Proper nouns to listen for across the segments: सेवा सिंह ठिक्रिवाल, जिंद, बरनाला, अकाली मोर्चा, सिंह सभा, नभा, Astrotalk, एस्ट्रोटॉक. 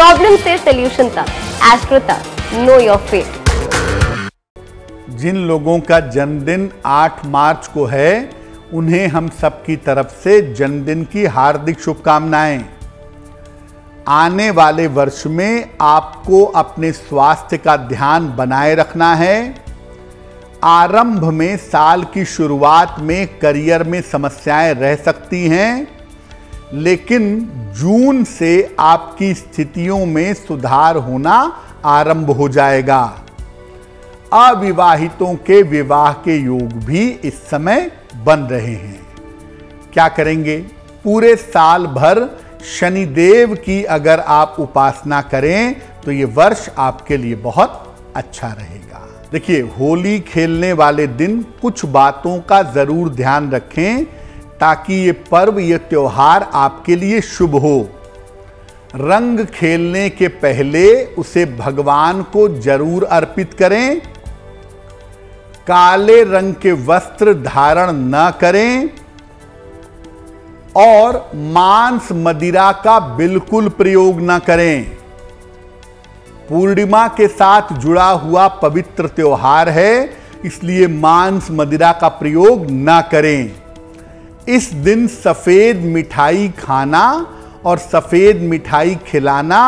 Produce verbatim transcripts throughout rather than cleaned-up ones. Problem से solution तक, एस्ट्रोटॉक, know your fate. जिन लोगों का जन्मदिन आठ मार्च को है, उन्हें हम सब की तरफ से जन्मदिन की हार्दिक शुभकामनाएं। आने वाले वर्ष में आपको अपने स्वास्थ्य का ध्यान बनाए रखना है। आरंभ में, साल की शुरुआत में करियर में समस्याएं रह सकती हैं, लेकिन जून से आपकी स्थितियों में सुधार होना आरंभ हो जाएगा। अविवाहितों के विवाह के योग भी इस समय बन रहे हैं। क्या करेंगे? पूरे साल भर शनिदेव की अगर आप उपासना करें तो ये वर्ष आपके लिए बहुत अच्छा रहेगा। देखिए, होली खेलने वाले दिन कुछ बातों का ज़रूर ध्यान रखें ताकि ये पर्व, ये त्योहार आपके लिए शुभ हो। रंग खेलने के पहले उसे भगवान को जरूर अर्पित करें। काले रंग के वस्त्र धारण न करें और मांस मदिरा का बिल्कुल प्रयोग न करें। पूर्णिमा के साथ जुड़ा हुआ पवित्र त्योहार है, इसलिए मांस मदिरा का प्रयोग न करें। इस दिन सफ़ेद मिठाई खाना और सफ़ेद मिठाई खिलाना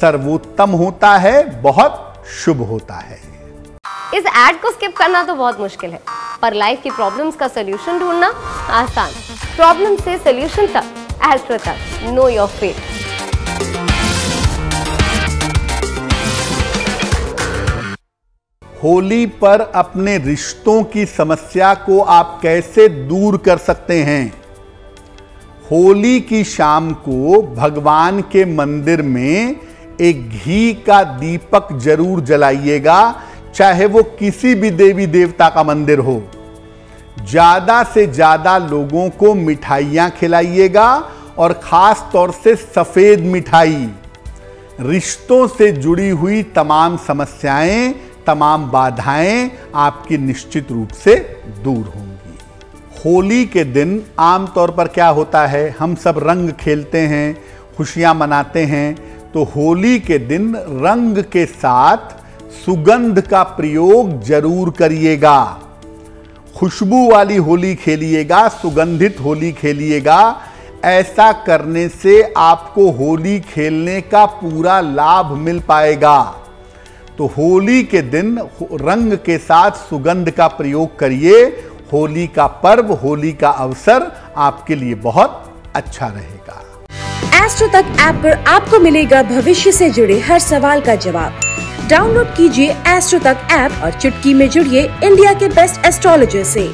सर्वोत्तम होता है, बहुत शुभ होता है। इस ऐड को स्किप करना तो बहुत मुश्किल है, पर लाइफ की प्रॉब्लम्स का सलूशन ढूंढना आसान। प्रॉब्लम से सलूशन तक, एस्ट्रो तक, नो योर फेट। होली पर अपने रिश्तों की समस्या को आप कैसे दूर कर सकते हैं? होली की शाम को भगवान के मंदिर में एक घी का दीपक जरूर जलाइएगा, चाहे वो किसी भी देवी देवता का मंदिर हो। ज़्यादा से ज़्यादा लोगों को मिठाइयाँ खिलाइएगा और ख़ास तौर से सफ़ेद मिठाई। रिश्तों से जुड़ी हुई तमाम समस्याएं, तमाम बाधाएं आपकी निश्चित रूप से दूर होंगी। होली के दिन आमतौर पर क्या होता है? हम सब रंग खेलते हैं, खुशियां मनाते हैं। तो होली के दिन रंग के साथ सुगंध का प्रयोग जरूर करिएगा। खुशबू वाली होली खेलिएगा, सुगंधित होली खेलिएगा। ऐसा करने से आपको होली खेलने का पूरा लाभ मिल पाएगा। तो होली के दिन रंग के साथ सुगंध का प्रयोग करिए। होली का पर्व, होली का अवसर आपके लिए बहुत अच्छा रहेगा। एस्ट्रो तक ऐप पर आपको मिलेगा भविष्य से जुड़े हर सवाल का जवाब। डाउनलोड कीजिए एस्ट्रो तक ऐप और चुटकी में जुड़िए इंडिया के बेस्ट एस्ट्रोलॉजर से।